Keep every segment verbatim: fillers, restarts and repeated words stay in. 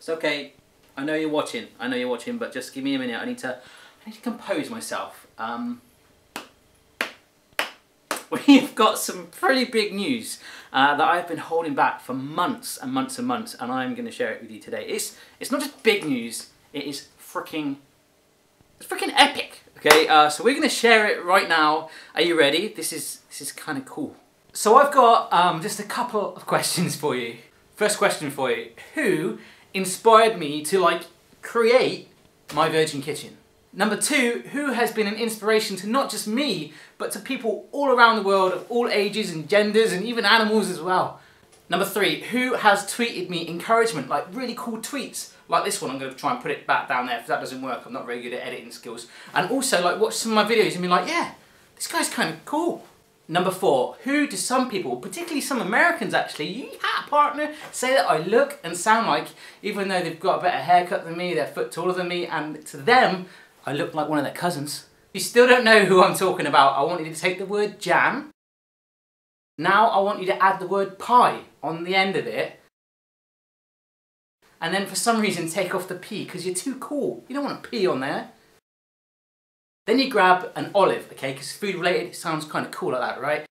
It's okay. I know you're watching. I know you're watching, but just give me a minute. I need to. I need to compose myself. Um, we've got some pretty big news uh, that I've been holding back for months and months and months, and I'm going to share it with you today. It's it's not just big news. It is freaking. It's freaking epic. Okay, uh, so we're going to share it right now. Are you ready? This is this is kind of cool. So I've got um, just a couple of questions for you. First question for you: who inspired me to like create My Virgin Kitchen? Number two, who has been an inspiration to not just me, but to people all around the world of all ages and genders and even animals as well? Number three, who has tweeted me encouragement, like really cool tweets, like this one. I'm going to try and put it back down there. If that doesn't work, I'm not very good at editing skills. And also like watch some of my videos and be like, yeah, this guy's kind of cool. Number four, who do some people, particularly some Americans actually, yeah partner, say that I look and sound like, even though they've got a better haircut than me, they're a foot taller than me, and to them, I look like one of their cousins. If you still don't know who I'm talking about, I want you to take the word jam. Now I want you to add the word pie on the end of it. And then for some reason take off the P, because you're too cool. You don't want a P on there. Then you grab an olive, okay, because food related, it sounds kind of cool like that, right?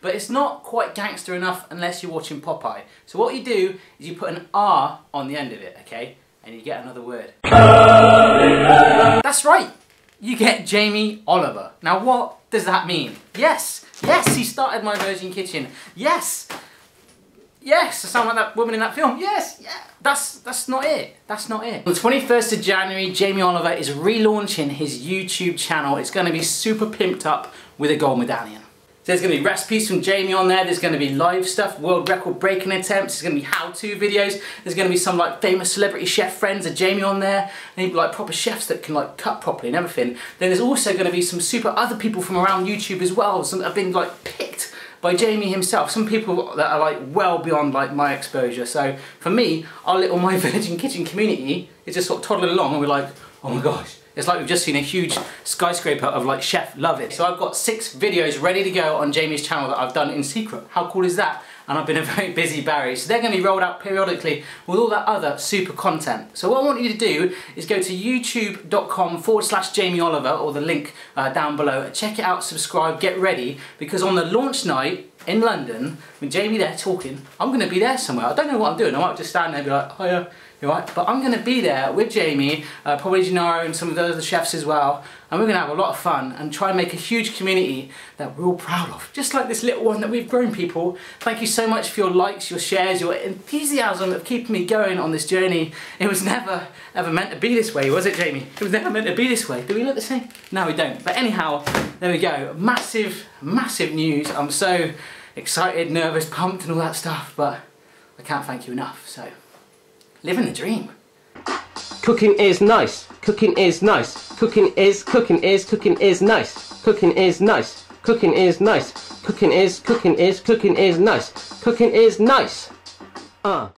But it's not quite gangster enough unless you're watching Popeye. So what you do is you put an R on the end of it, okay? And you get another word. That's right, you get Jamie Oliver. Now what does that mean? Yes, yes, he started My Virgin Kitchen. Yes, yes, I sound like that woman in that film. Yes, yeah. That's, that's not it, that's not it. On the twenty-first of January, Jamie Oliver is relaunching his YouTube channel. It's gonna be super pimped up with a gold medallion. So there's gonna be recipes from Jamie on there, there's gonna be live stuff, world record breaking attempts, there's gonna be how-to videos, there's gonna be some like famous celebrity chef friends of Jamie on there, and like proper chefs that can like cut properly and everything. Then there's also gonna be some super other people from around YouTube as well, some that have been like picked by Jamie himself, some people that are like well beyond like my exposure. So for me, our little My Virgin Kitchen community is just sort of toddling along and we're like, oh my gosh, it's like we've just seen a huge skyscraper of like chef love it. So I've got six videos ready to go on Jamie's channel that I've done in secret. How cool is that? And I've been a very busy Barry. So they're gonna be rolled out periodically with all that other super content. So what I want you to do is go to youtube.com forward slash Jamie Oliver or the link uh, down below. Check it out, subscribe, get ready, because on the launch night in London, with Jamie there talking, I'm gonna be there somewhere. I don't know what I'm doing. I might just stand there and be like, hiya. Right? But I'm going to be there with Jamie, uh, probably Gennaro and some of the other chefs as well, and we're going to have a lot of fun and try and make a huge community that we're all proud of, just like this little one that we've grown, people. Thank you so much for your likes, your shares, your enthusiasm of keeping me going on this journey. It was never ever meant to be this way, was it, Jamie? It was never meant to be this way. Do we look the same? No, we don't. But anyhow, there we go. Massive, massive news. I'm so excited, nervous, pumped and all that stuff, but I can't thank you enough, so... living the dream. Cooking is nice. Cooking is nice. Cooking is, cooking is, cooking is nice. Cooking is nice. Cooking is nice. Cooking is, cooking is, cooking is nice. Cooking is nice. Ah.